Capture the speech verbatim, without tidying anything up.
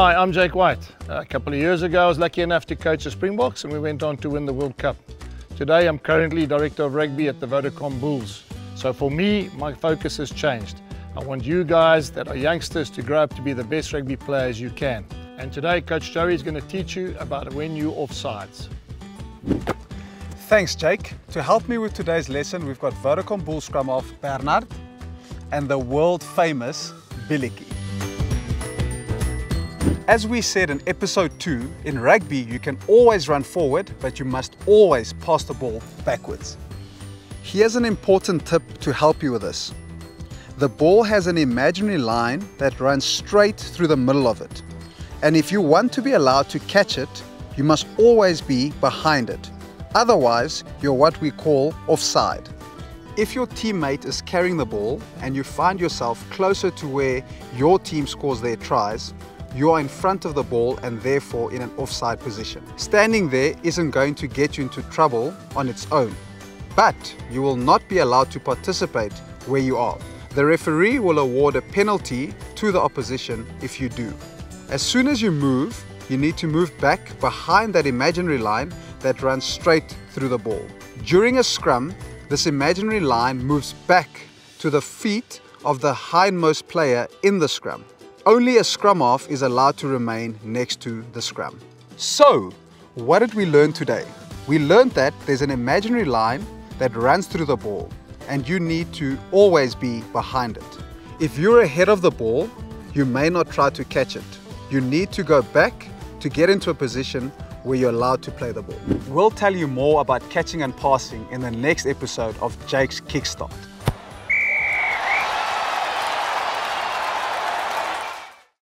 Hi, I'm Jake White. A couple of years ago I was lucky enough to coach the Springboks and we went on to win the World Cup. Today I'm currently Director of Rugby at the Vodacom Bulls. So for me, my focus has changed. I want you guys that are youngsters to grow up to be the best rugby players you can. And today Coach Joey is going to teach you about when you offsides. Thanks Jake. To help me with today's lesson we've got Vodacom Bulls scrum half Bernard and the world famous Biliki. As we said in episode two, in rugby you can always run forward, but you must always pass the ball backwards. Here's an important tip to help you with this. The ball has an imaginary line that runs straight through the middle of it. And if you want to be allowed to catch it, you must always be behind it. Otherwise, you're what we call offside. If your teammate is carrying the ball and you find yourself closer to where your team scores their tries, you are in front of the ball and therefore in an offside position. Standing there isn't going to get you into trouble on its own, but you will not be allowed to participate where you are. The referee will award a penalty to the opposition if you do. As soon as you move, you need to move back behind that imaginary line that runs straight through the ball. During a scrum, this imaginary line moves back to the feet of the hindmost player in the scrum. Only a scrum half is allowed to remain next to the scrum. So, what did we learn today? We learned that there's an imaginary line that runs through the ball and you need to always be behind it. If you're ahead of the ball, you may not try to catch it. You need to go back to get into a position where you're allowed to play the ball. We'll tell you more about catching and passing in the next episode of Jake's Kickstart.